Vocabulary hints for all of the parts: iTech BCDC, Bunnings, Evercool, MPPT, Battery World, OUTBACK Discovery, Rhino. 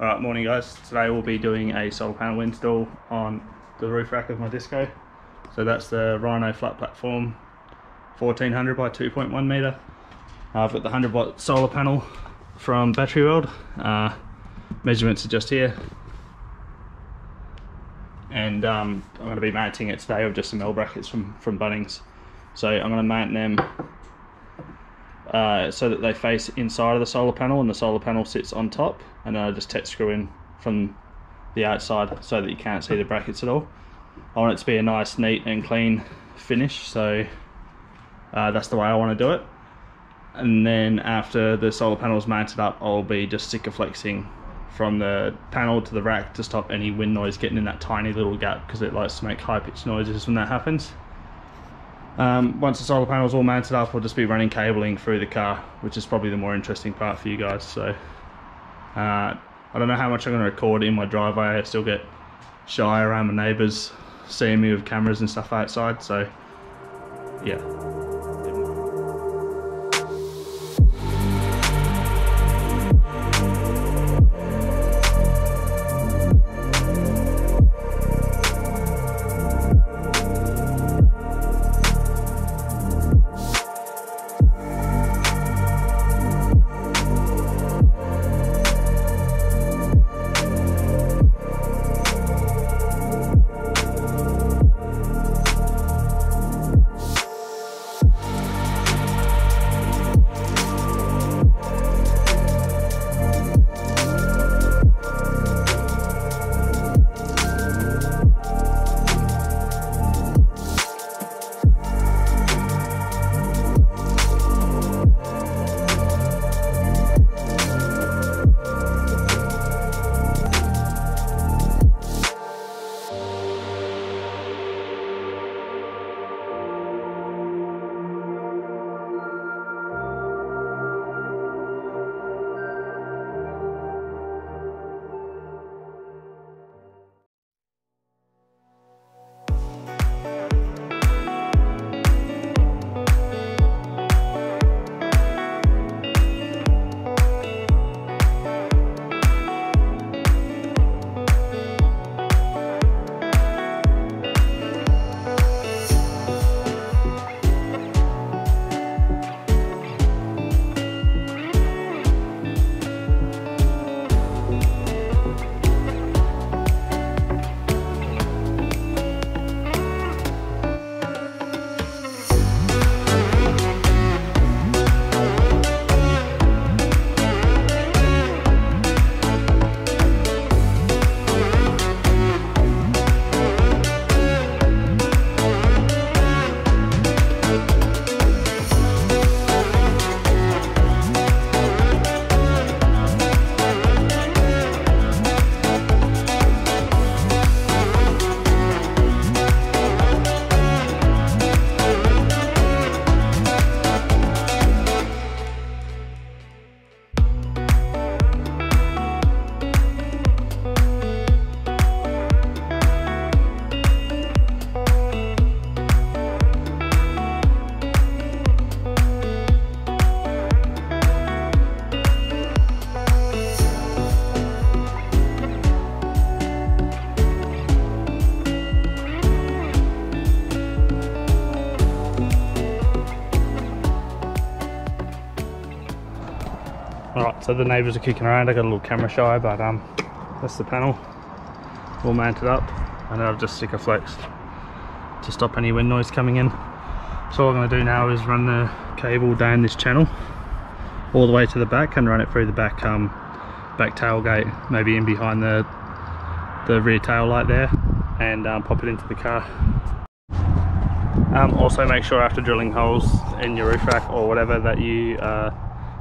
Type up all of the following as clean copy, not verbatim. Alright, morning guys. Today we'll be doing a solar panel install on the roof rack of my disco. So that's the Rhino flat platform, 1400 by 2.1 meter. I've got the 100 watt solar panel from Battery World. Measurements are just here. And I'm going to be mounting it today with just some L brackets from Bunnings. So I'm going to mount them so that they face inside of the solar panel and the solar panel sits on top, and then I just tet screw in from the outside so that you can't see the brackets at all. I want it to be a nice neat and clean finish, so that's the way I want to do it. And then after the solar panel is mounted up, I'll be just sticker flexing from the panel to the rack to stop any wind noise getting in that tiny little gap, because it likes to make high pitched noises when that happens. Once the solar panel's all mounted up, we'll just be running cabling through the car, which is probably the more interesting part for you guys. So I don't know how much I'm going to record in my driveway. I still get shy around my neighbours seeing me with cameras and stuff outside, so yeah. Alright, so the neighbours are kicking around. I got a little camera shy, but that's the panel all mounted up, and then I've just sticker flexed to stop any wind noise coming in. So all I'm going to do now is run the cable down this channel all the way to the back and run it through the back back tailgate, maybe in behind the rear tail light there, and pop it into the car. Also make sure after drilling holes in your roof rack or whatever that you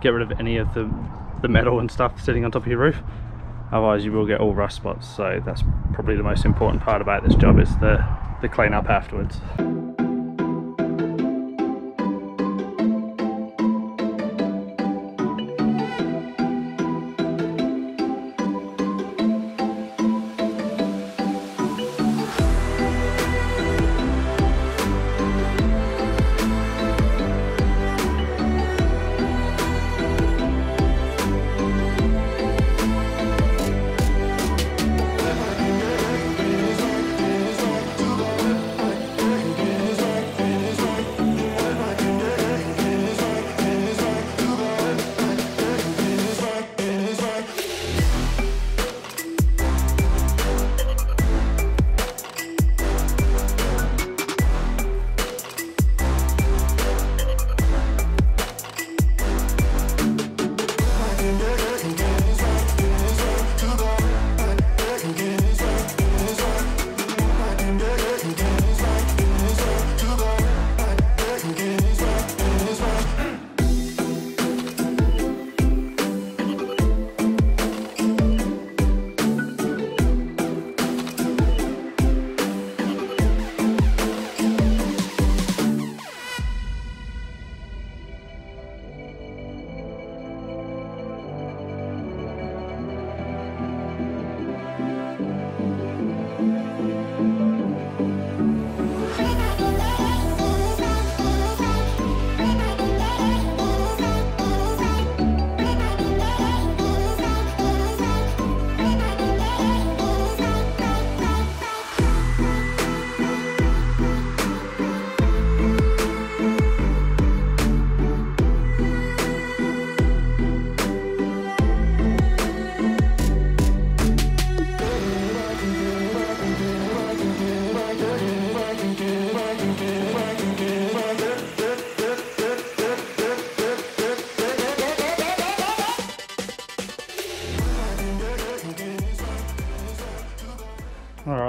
get rid of any of the metal and stuff sitting on top of your roof, otherwise you will get all rust spots. So that's probably the most important part about this job, is the clean up afterwards.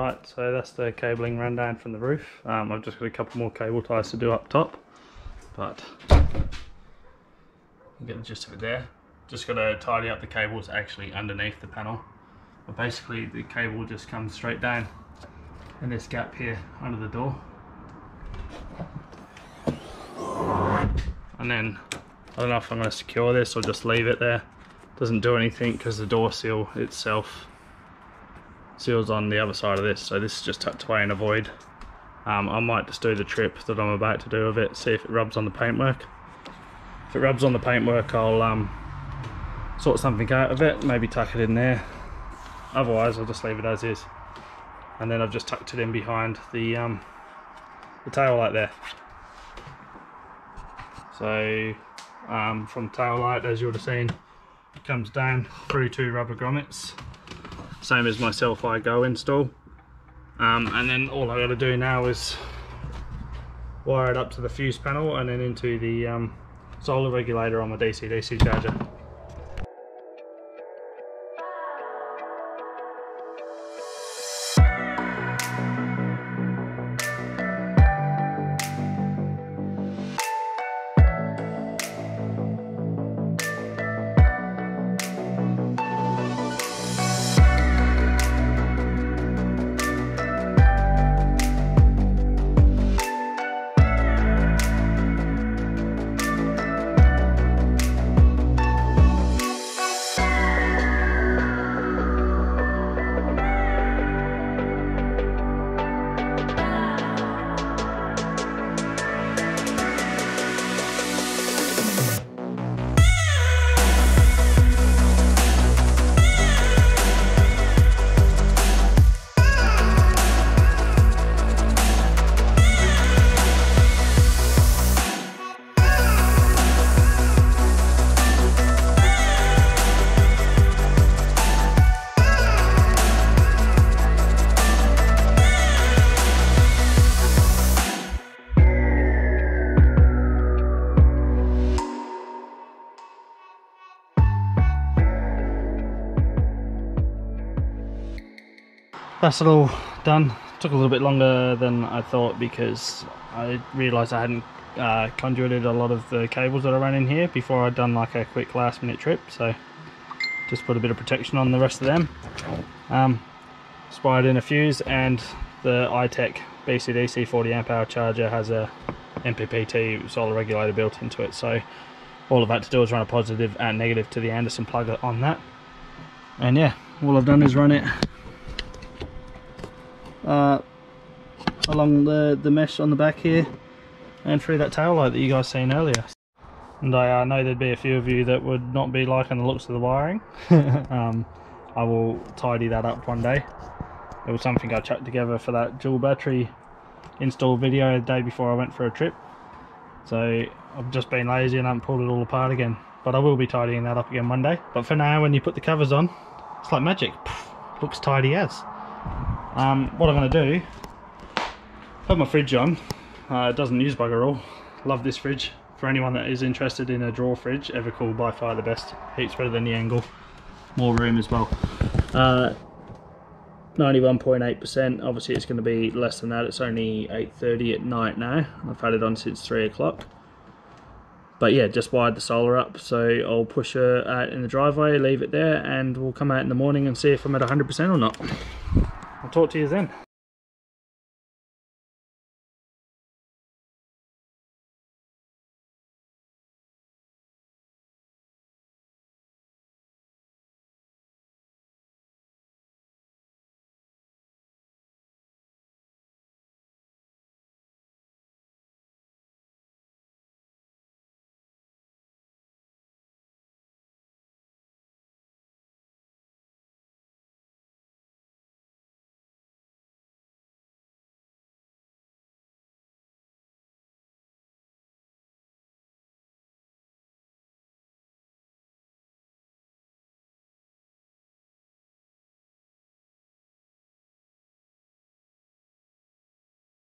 Right, so that's the cabling rundown from the roof. I've just got a couple more cable ties to do up top, but you get the gist of it there. Just got to tidy up the cables actually underneath the panel. But basically the cable just comes straight down in this gap here under the door. And then I don't know if I'm going to secure this or just leave it there. Doesn't do anything because the door seal itself seals on the other side of this, so this is just tucked away in a void. I might just do the trip that I'm about to do with it, see if it rubs on the paintwork. If it rubs on the paintwork, I'll sort something out of it, maybe tuck it in there. Otherwise I'll just leave it as is. And then I've just tucked it in behind the tail light there. So from tail light, as you would have seen, it comes down through two rubber grommets, same as my self-I-Go install. And then all I got to do now is wire it up to the fuse panel and then into the solar regulator on my DC-DC charger. That's it all done. Took a little bit longer than I thought because I realised I hadn't conduited a lot of the cables that I ran in here before I'd done like a quick last minute trip, so just put a bit of protection on the rest of them. Spired in a fuse, and the iTech BCDC 40 amp hour charger has a MPPT solar regulator built into it, so all I've had to do is run a positive and negative to the Anderson plug on that. And yeah, all I've done is run it along the mesh on the back here and through that tail light that you guys seen earlier. And I know there'd be a few of you that would not be liking the looks of the wiring. I will tidy that up one day. It was something I chucked together for that dual battery install video the day before I went for a trip, so I've just been lazy and I haven't pulled it all apart again, but I will be tidying that up again one day. But for now, when you put the covers on, it's like magic. Pff, looks tidy as. What I'm going to do, put my fridge on. It doesn't use bugger all. Love this fridge. For anyone that is interested in a drawer fridge, Evercool by far the best. Heaps better than the Angle. More room as well. 91.8%. Obviously it's going to be less than that. It's only 8:30 at night now. I've had it on since 3 o'clock. But yeah, just wired the solar up, so I'll push her out in the driveway, leave it there, and we'll come out in the morning and see if I'm at 100% or not. I'll talk to you then.